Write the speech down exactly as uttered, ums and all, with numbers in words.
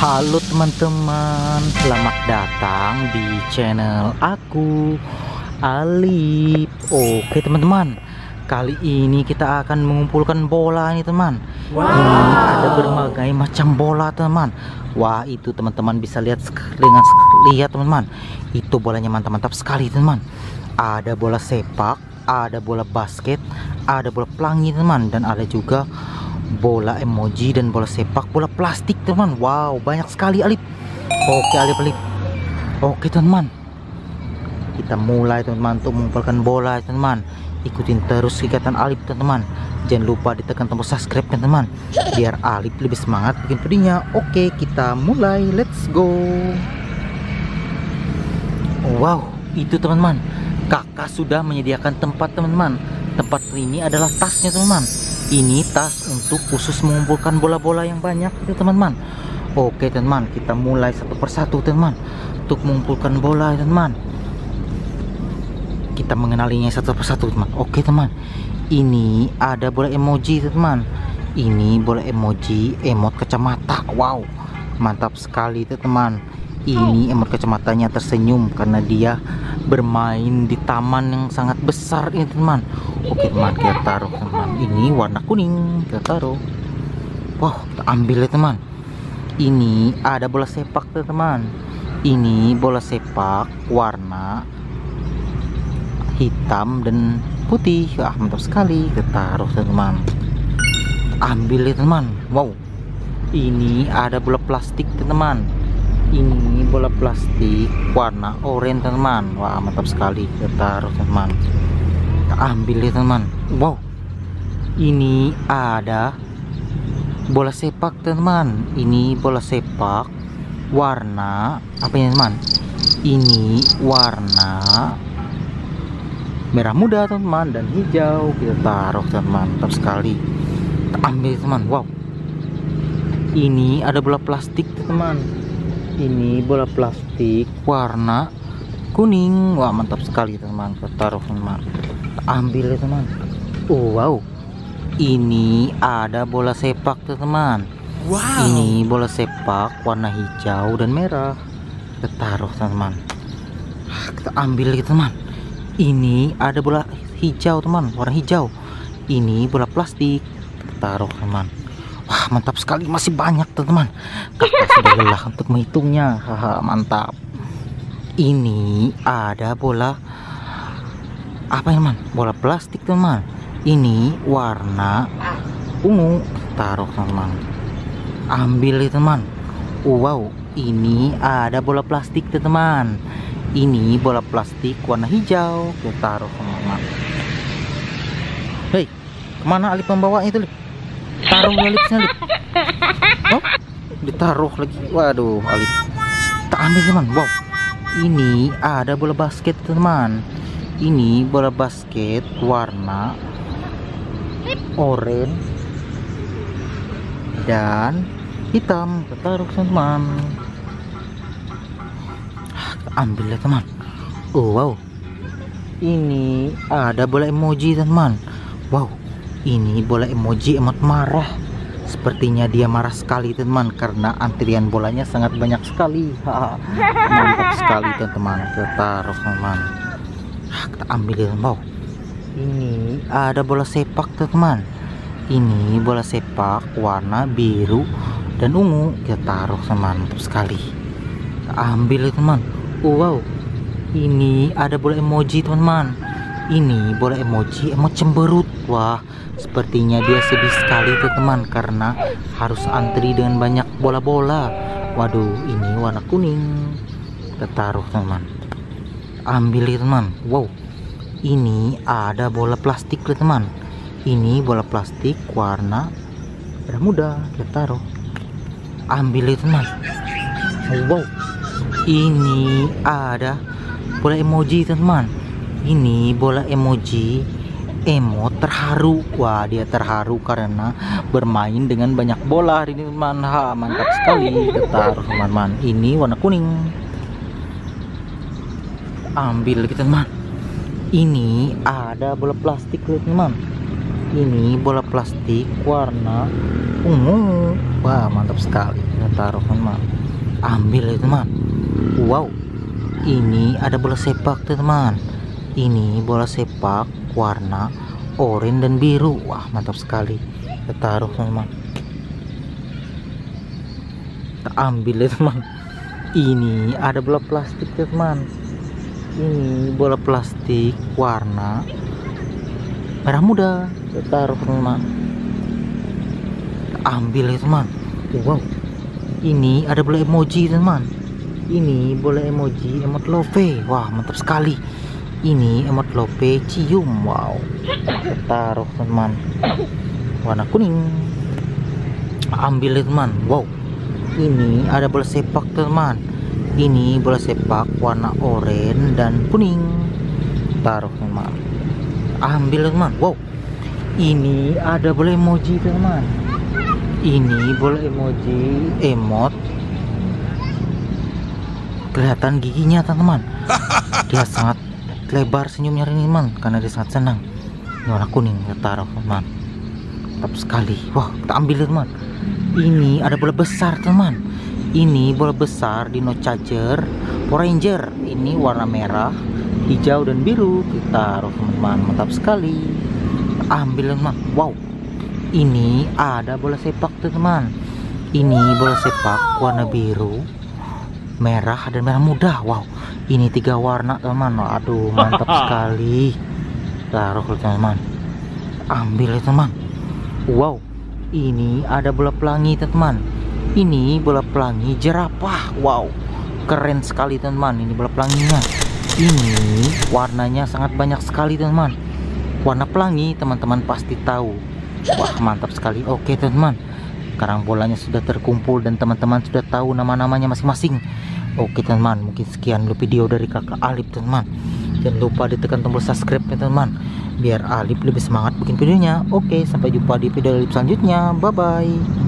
Halo teman-teman, selamat datang di channel aku, Alif. Oke teman-teman, kali ini kita akan mengumpulkan bola ini teman. Wow. Ini ada berbagai macam bola teman. Wah, itu teman-teman bisa lihat dengan lihat teman-teman. Itu bolanya mantap-mantap sekali teman. Ada bola sepak, ada bola basket, ada bola pelangi teman, dan ada juga bola emoji dan bola sepak, bola plastik teman. Wow, banyak sekali Alif. Oke Alif, Alif. Oke teman, kita mulai teman untuk mengumpulkan bola teman. Ikutin terus kegiatan Alif teman. Jangan lupa ditekan tombol subscribe teman, biar Alif lebih semangat bikin videonya. Oke, kita mulai, let's go. Wow, itu teman-teman, kakak sudah menyediakan tempat teman-teman. Tempat ini adalah tasnya teman-teman. Ini tas untuk khusus mengumpulkan bola-bola yang banyak itu teman-teman. Oke teman, kita mulai satu persatu teman untuk mengumpulkan bola teman. Kita mengenalinya satu persatu teman. Oke teman, ini ada bola emoji teman. Ini bola emoji emot kacamata. Wow, mantap sekali itu teman. Ini emot kacamatanya tersenyum karena dia bermain di taman yang sangat besar ini teman. Oke teman, kita taruh teman. Ini warna kuning, kita taruh. Wow, kita ambil ya teman. Ini ada bola sepak teman. Ini bola sepak warna hitam dan putih. Ah, mantap sekali, kita taruh teman. Ambil ya teman. Wow, ini ada bola plastik teman. Ini bola plastik warna oranye teman. Wah, mantap sekali, kita taruh teman. Kita ambil ya teman. Wow, ini ada bola sepak teman. Ini bola sepak warna apa ya teman? Ini warna merah muda teman dan hijau, kita taruh teman. Mantap sekali, kita ambil teman. Wow, ini ada bola plastik teman. Ini bola plastik warna kuning. Wah, mantap sekali teman, kita taruh teman. Kita ambil ya teman. Oh, wow, ini ada bola sepak teman. Wow. Ini bola sepak warna hijau dan merah, kita taruh teman. Kita ambil ya teman. Ini ada bola hijau teman, warna hijau. Ini bola plastik, kita taruh teman. Wah, mantap sekali, masih banyak teman. Kakak sudah lelah untuk menghitungnya. Haha, mantap. Ini ada bola apa ya teman? Bola plastik teman. Ini warna ungu, taruh teman. Ambil ya teman. Wow, ini ada bola plastik teman. Ini bola plastik warna hijau, kita taruh teman. Hei, kemana Alif membawa itu? Taruh Alifnya, Alif. Oh, ditaruh lagi. Waduh, Alif. Kita ambil teman. Wow, ini ada bola basket teman. Ini bola basket warna oranye dan hitam, kita taruh teman. Kita ambil ya teman. Oh, wow, ini ada bola emoji teman. Wow, ini bola emoji emot marah. Sepertinya dia marah sekali teman, karena antrian bolanya sangat banyak sekali. Mantap sekali teman. Kita taruh teman. Kita ambil teman. Ini ada bola sepak teman. Ini bola sepak warna biru dan ungu, kita taruh teman. Mantap sekali, kita ambil teman. Wow, ini ada bola emoji teman. Ini bola emoji emot cemberut. Wah, sepertinya dia sedih sekali tuh teman, karena harus antri dengan banyak bola-bola. Waduh, ini warna kuning, kita taruh teman. Ambil ya teman. Wow, ini ada bola plastik ya teman. Ini bola plastik warna merah muda, kita taruh. Ambil ya teman. Wow, ini ada bola emoji teman. Ini bola emoji emot terharu. Wah, dia terharu karena bermain dengan banyak bola hari ini teman. Ha, mantap sekali, kita taruh teman-teman. Ini warna kuning, ambil kita teman. Ini ada bola plastik teman. Ini bola plastik warna ungu. Wah, mantap sekali, kita taruhkan teman, ambil ya teman. Wow, ini ada bola sepak tuh teman. Ini bola sepak warna oranye dan biru. Wah, mantap sekali. Kita taruh teman, kita ambil ya teman. Ini ada bola plastik ya teman. Ini bola plastik warna merah muda. Kita taruh teman, kita ambil ya teman. Wow, ini ada bola emoji teman. Ini bola emoji emot love. Wah, mantap sekali. Ini emot love cium. Wow, taruh teman, warna kuning. Ambil teman. Wow, ini ada bola sepak teman. Ini bola sepak warna oranye dan kuning. Taruh teman, ambil teman. Wow, ini ada bola emoji teman. Ini bola emoji emot kelihatan giginya teman. Dia sangat lebar senyumnya ini teman, karena dia sangat senang. Warna kuning, kita taruh teman. Mantap sekali. Wah, kita ambil teman. Ini ada bola besar teman. Ini bola besar Dino Charger Power Ranger. Ini warna merah, hijau dan biru. Kita taruh teman. Mantap sekali. Kita ambil teman. Wow, ini ada bola sepak tuh teman. Ini bola sepak warna biru, merah dan merah muda. Wow, ini tiga warna teman. Aduh, mantap sekali. Taruh teman, ambil teman. Wow, ini ada bola pelangi teman. Ini bola pelangi jerapah. Wow, keren sekali teman. Ini bola pelanginya. Ini warnanya sangat banyak sekali teman. Warna pelangi teman-teman pasti tahu. Wah, mantap sekali. Oke teman-teman, sekarang bolanya sudah terkumpul dan teman-teman sudah tahu nama-namanya masing-masing. Oke teman-teman, mungkin sekian dulu video dari kakak Alif teman-teman. Jangan lupa ditekan tombol subscribe ya teman-teman, biar Alif lebih semangat bikin videonya. Oke, sampai jumpa di video Alif selanjutnya. Bye-bye.